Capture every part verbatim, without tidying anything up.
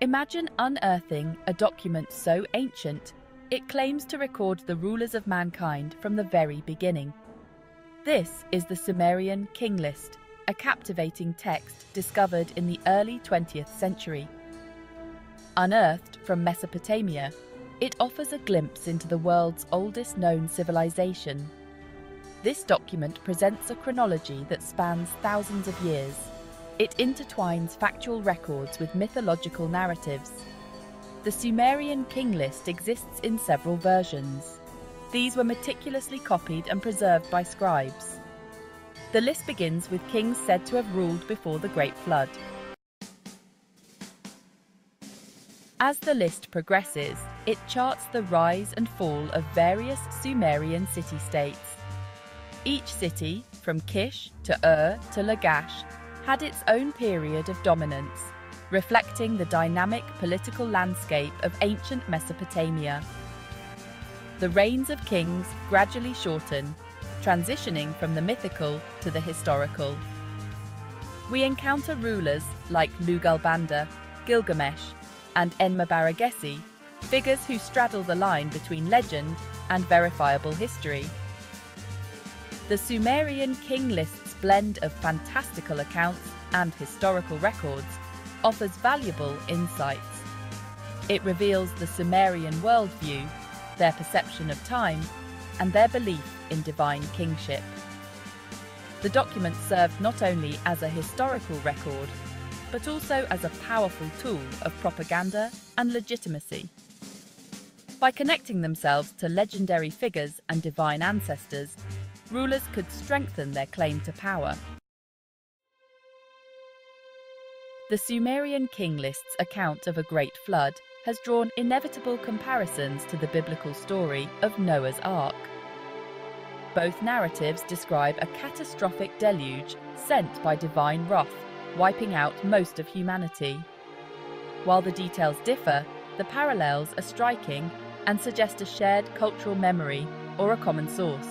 Imagine unearthing a document so ancient, it claims to record the rulers of mankind from the very beginning. This is the Sumerian King List, a captivating text discovered in the early twentieth century. Unearthed from Mesopotamia, it offers a glimpse into the world's oldest known civilization. This document presents a chronology that spans thousands of years. It intertwines factual records with mythological narratives. The Sumerian King List exists in several versions. These were meticulously copied and preserved by scribes. The list begins with kings said to have ruled before the Great Flood. As the list progresses, it charts the rise and fall of various Sumerian city-states. Each city, from Kish to Ur to Lagash, had its own period of dominance, reflecting the dynamic political landscape of ancient Mesopotamia. The reigns of kings gradually shorten, transitioning from the mythical to the historical. We encounter rulers like Lugalbanda, Gilgamesh, and Enmabaragesi, figures who straddle the line between legend and verifiable history. The Sumerian King List's blend of fantastical accounts and historical records offers valuable insights. It reveals the Sumerian worldview, their perception of time, and their belief in divine kingship. The document served not only as a historical record, but also as a powerful tool of propaganda and legitimacy. By connecting themselves to legendary figures and divine ancestors, rulers could strengthen their claim to power. The Sumerian King List's account of a Great Flood has drawn inevitable comparisons to the biblical story of Noah's Ark. Both narratives describe a catastrophic deluge sent by divine wrath, wiping out most of humanity. While the details differ, the parallels are striking and suggest a shared cultural memory or a common source.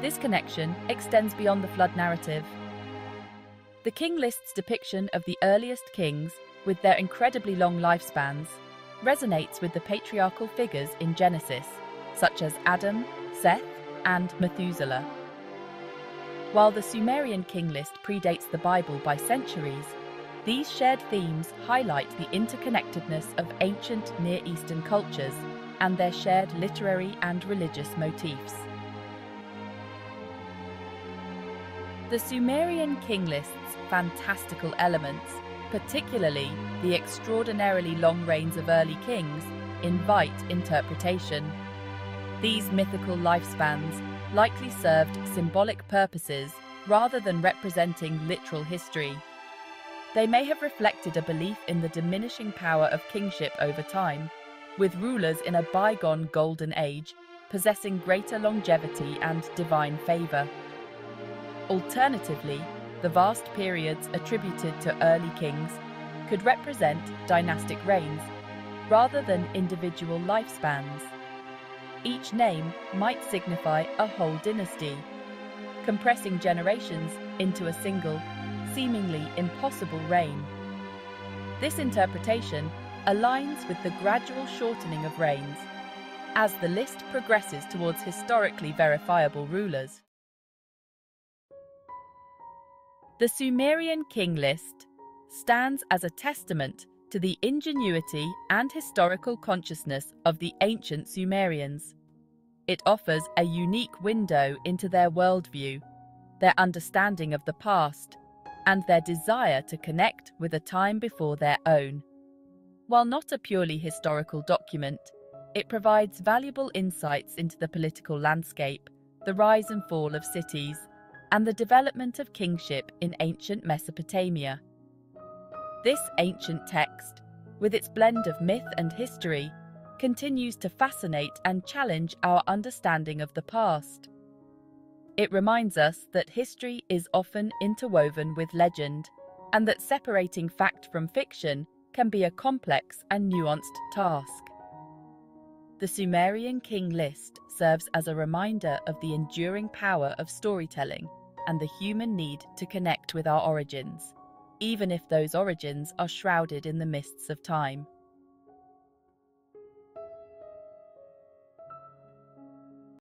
This connection extends beyond the flood narrative. The King List's depiction of the earliest kings, with their incredibly long lifespans, resonates with the patriarchal figures in Genesis, such as Adam, Seth, and Methuselah. While the Sumerian King List predates the Bible by centuries, these shared themes highlight the interconnectedness of ancient Near Eastern cultures and their shared literary and religious motifs. The Sumerian King List's fantastical elements, particularly the extraordinarily long reigns of early kings, invite interpretation. These mythical lifespans likely served symbolic purposes rather than representing literal history. They may have reflected a belief in the diminishing power of kingship over time, with rulers in a bygone golden age possessing greater longevity and divine favour. Alternatively, the vast periods attributed to early kings could represent dynastic reigns, rather than individual lifespans. Each name might signify a whole dynasty, compressing generations into a single, seemingly impossible reign. This interpretation aligns with the gradual shortening of reigns, as the list progresses towards historically verifiable rulers. The Sumerian King List stands as a testament to the ingenuity and historical consciousness of the ancient Sumerians. It offers a unique window into their worldview, their understanding of the past, and their desire to connect with a time before their own. While not a purely historical document, it provides valuable insights into the political landscape, the rise and fall of cities, and the development of kingship in ancient Mesopotamia. This ancient text, with its blend of myth and history, continues to fascinate and challenge our understanding of the past. It reminds us that history is often interwoven with legend, and that separating fact from fiction can be a complex and nuanced task. The Sumerian King List serves as a reminder of the enduring power of storytelling and the human need to connect with our origins, even if those origins are shrouded in the mists of time.